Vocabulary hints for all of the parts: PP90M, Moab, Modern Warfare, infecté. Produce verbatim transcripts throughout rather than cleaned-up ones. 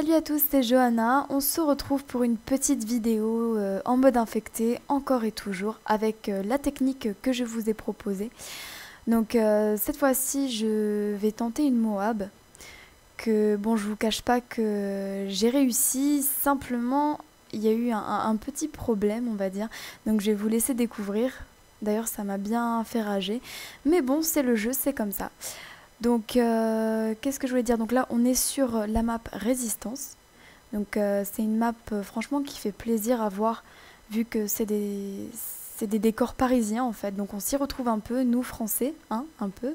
Salut à tous, c'est Johanna, on se retrouve pour une petite vidéo euh, en mode infecté, encore et toujours, avec euh, la technique que je vous ai proposée. Donc euh, cette fois-ci, je vais tenter une Moab, que bon, je vous cache pas que j'ai réussi, simplement il y a eu un, un petit problème, on va dire, donc je vais vous laisser découvrir. D'ailleurs ça m'a bien fait rager, mais bon, c'est le jeu, c'est comme ça. Donc, euh, qu'est-ce que je voulais dire? Donc là, on est sur la map Résistance. Donc, euh, c'est une map, euh, franchement, qui fait plaisir à voir, vu que c'est des, des décors parisiens, en fait. Donc, on s'y retrouve un peu, nous, Français, hein, un peu.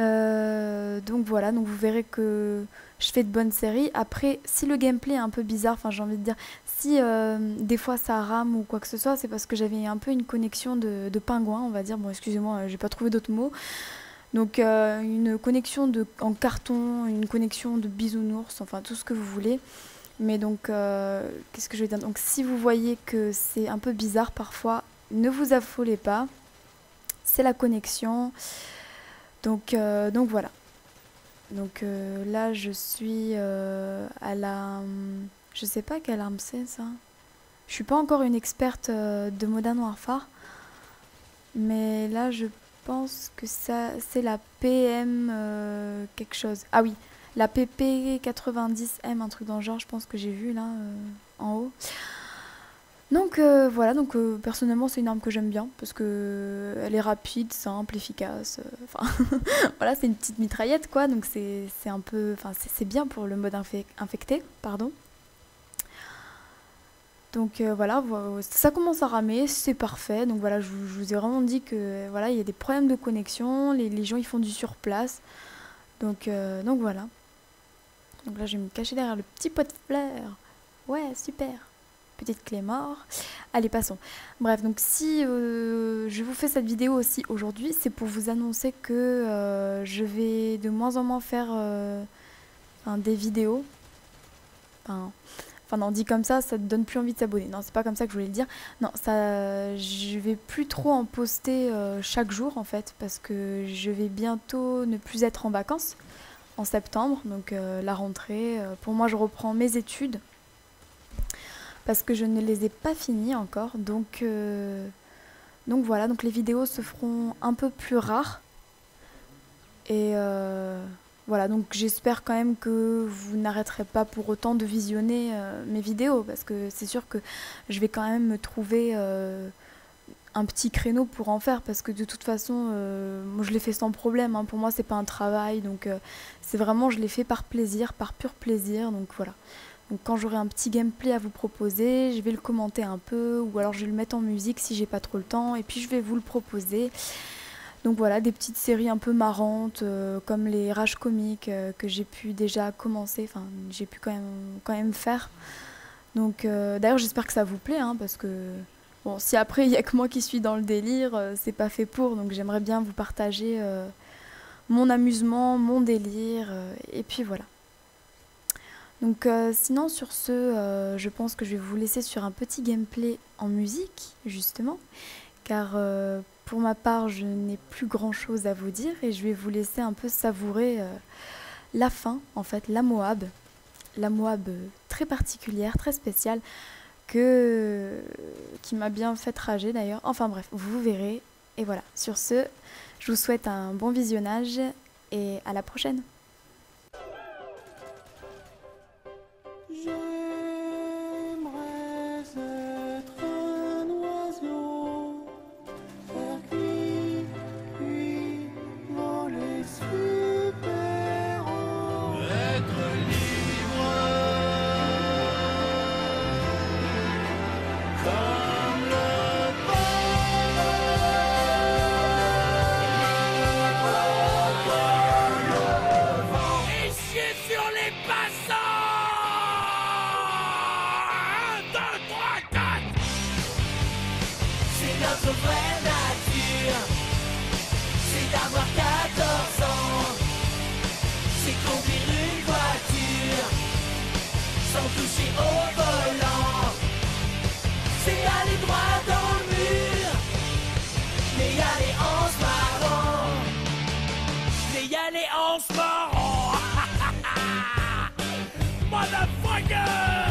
Euh, donc, voilà. Donc, vous verrez que je fais de bonnes séries. Après, si le gameplay est un peu bizarre, enfin, j'ai envie de dire, si euh, des fois ça rame ou quoi que ce soit, c'est parce que j'avais un peu une connexion de, de pingouin, on va dire. Bon, excusez-moi, j'ai pas trouvé d'autres mots. Donc euh, une connexion de, en carton, une connexion de bisounours, enfin tout ce que vous voulez. Mais donc, euh, qu'est-ce que je vais dire? Donc si vous voyez que c'est un peu bizarre parfois, ne vous affolez pas. C'est la connexion. Donc, euh, donc voilà. Donc euh, là je suis euh, à la... Je sais pas quelle arme c'est ça. Je suis pas encore une experte euh, de Modern Warfare. Mais là je... Je pense que ça c'est la P M euh, quelque chose. Ah oui, la P P quatre-vingt-dix M, un truc dans le genre, je pense que j'ai vu là, euh, en haut. Donc euh, voilà, donc euh, personnellement c'est une arme que j'aime bien, parce que elle est rapide, simple, efficace. Enfin euh, voilà, c'est une petite mitraillette quoi, donc c'est un peu... Enfin c'est bien pour le mode infecté, pardon. Donc euh, voilà, ça commence à ramer, c'est parfait. Donc voilà, je, je vous ai vraiment dit que voilà, il y a des problèmes de connexion, les, les gens ils font du surplace. Donc, euh, donc voilà. Donc là, je vais me cacher derrière le petit pot de fleurs. Ouais, super. Petite clé mort. Allez, passons. Bref, donc si euh, je vous fais cette vidéo aussi aujourd'hui, c'est pour vous annoncer que euh, je vais de moins en moins faire euh, enfin, des vidéos. Enfin... Enfin non, dit comme ça, ça te donne plus envie de s'abonner. Non, c'est pas comme ça que je voulais le dire. Non, ça, je vais plus trop en poster euh, chaque jour en fait, parce que je vais bientôt ne plus être en vacances en septembre, donc euh, la rentrée. Euh, pour moi, je reprends mes études parce que je ne les ai pas finies encore. Donc, euh, donc voilà, donc les vidéos se feront un peu plus rares et. Euh, Voilà, donc j'espère quand même que vous n'arrêterez pas pour autant de visionner euh, mes vidéos, parce que c'est sûr que je vais quand même me trouver euh, un petit créneau pour en faire, parce que de toute façon, euh, moi, je les fais sans problème, hein. Pour moi c'est pas un travail, donc euh, c'est vraiment, je les fais par plaisir, par pur plaisir, donc voilà. Donc quand j'aurai un petit gameplay à vous proposer, je vais le commenter un peu, ou alors je vais le mettre en musique si j'ai pas trop le temps, et puis je vais vous le proposer. Donc voilà, des petites séries un peu marrantes, euh, comme les rages comiques euh, que j'ai pu déjà commencer, enfin j'ai pu quand même, quand même faire. Donc euh, d'ailleurs j'espère que ça vous plaît, hein, parce que bon, si après il n'y a que moi qui suis dans le délire, euh, c'est pas fait pour, donc j'aimerais bien vous partager euh, mon amusement, mon délire, euh, et puis voilà. Donc euh, sinon sur ce, euh, je pense que je vais vous laisser sur un petit gameplay en musique, justement, car... Euh, Pour ma part, je n'ai plus grand chose à vous dire et je vais vous laisser un peu savourer euh, la fin, en fait, la Moab. La Moab très particulière, très spéciale, que, euh, qui m'a bien fait rager d'ailleurs. Enfin bref, vous verrez. Et voilà, sur ce, je vous souhaite un bon visionnage et à la prochaine. Notre vraie nature, c'est d'avoir quatorze ans, c'est conduire une voiture sans toucher au volant, c'est aller droit dans le mur, mais y aller en se marrant, mais y aller en se marrant. Moi motherfucker!